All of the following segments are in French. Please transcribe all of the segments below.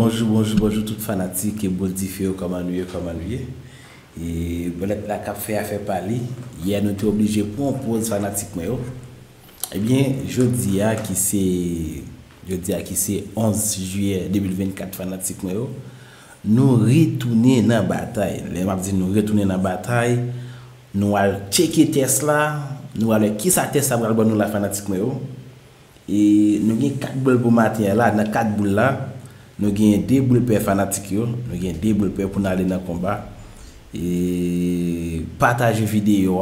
Bonjour tout fanatique et bon diffé comme annué. Et bon la café a fait parler, hier nous sommes obligés pour on pose fanatique moi. Eh bien, jeudi à qui c'est 11 juillet 2024 fanatique moi. Nous retourner dans la bataille. Les m'a dit nous retourner dans la bataille. Nous allons checker Tesla, nous allons qui ça Tesla va nous la fanatique moi. Et nous avons 4 boules pour matin là, dans 4 boules là. Nous avons 2 boules pour fanatiques, nous avons 2 boules pour aller dans le combat. Et partagez vidéo,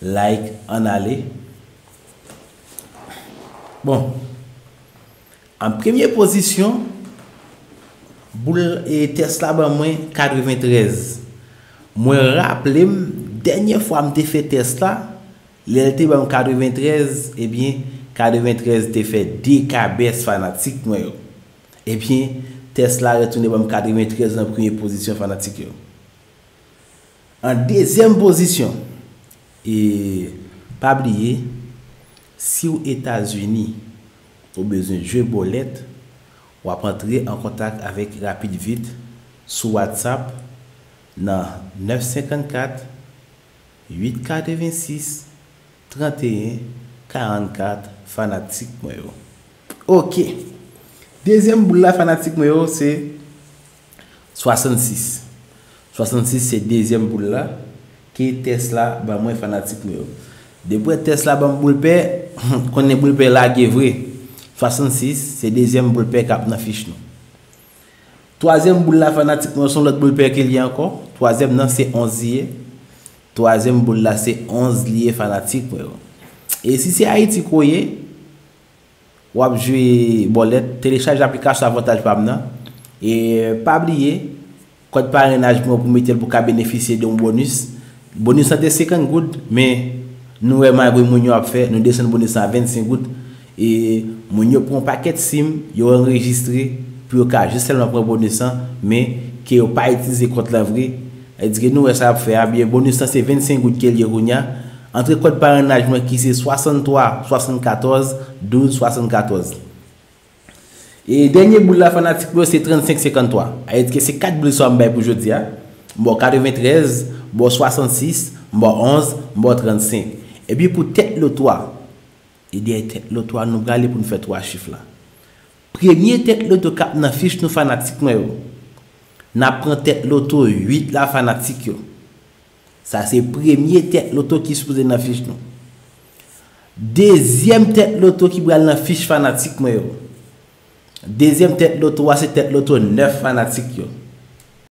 like, en aller. Bon. En première position, boule et Tesla ban moins 93. Moi rappelé dernière fois que j'ai fait Tesla, elle était ban 93 et bien 93 te fait 2K baisse fanatique. Et bien, Tesla retourne dans 93 en première position fanatique. En deuxième position, et pas oublier, si aux États-Unis, vous avez besoin de jouer bolette, vous pouvez entrer en contact avec Rapid Vite sur WhatsApp dans 954 886 31 44 fanatique moyo. OK. Deuxième boula fanatique moyo c'est 66. 66 c'est deuxième boula qui Tesla ba moins fanatique moyo. Depuis Tesla ba boule paix, connaît boule paix la vrai. 66 c'est deuxième boule paix cap dans fiche nous. Troisième boula fanatique moyo son l'autre boule paix qu'il y a encore. Troisième non c'est 11e. Troisième boula c'est 11 lié fanatique moyo. Et si c'est Haïti Koye, vous avez joué bolette, téléchargez l'application avantage PAMNA. Et pas oublier, code parrainage pour mettre pour bénéficier d'un bonus. Bonus c'est 50 gouttes, mais nous avons fait, nous descendons bonus à 25 gouttes. Et nous avons un paquet de SIM, nous avons enregistré, puis nous avons juste seulement un bonus, mais qui n'a pas utilisé contre la vraie. Et que nous avons fait, le bonus c'est 25 gouttes qu'il y a. Entre code parrainage qui c'est 63 74 12 74. Et dernier boule la fanatique c'est 35 53. Que c'est 4 boules sont pour aujourd'hui. Bon 93, bon 66, bon 11, bon 35. Et puis pour tête le 3. Et derrière tête le 3 nous allons pour nous faire 3 chiffres là. Premier tête l'auto cap dans fiche nous fanatique moi. N'a prend tête l'auto 8 la fanatique yo. Ça c'est premier tête l'auto qui se pose dans la fiche nous. Deuxième tête l'auto qui prend dans la fiche fanatique moi. Deuxième tête l'auto c'est tête l'auto 9 fanatique yo.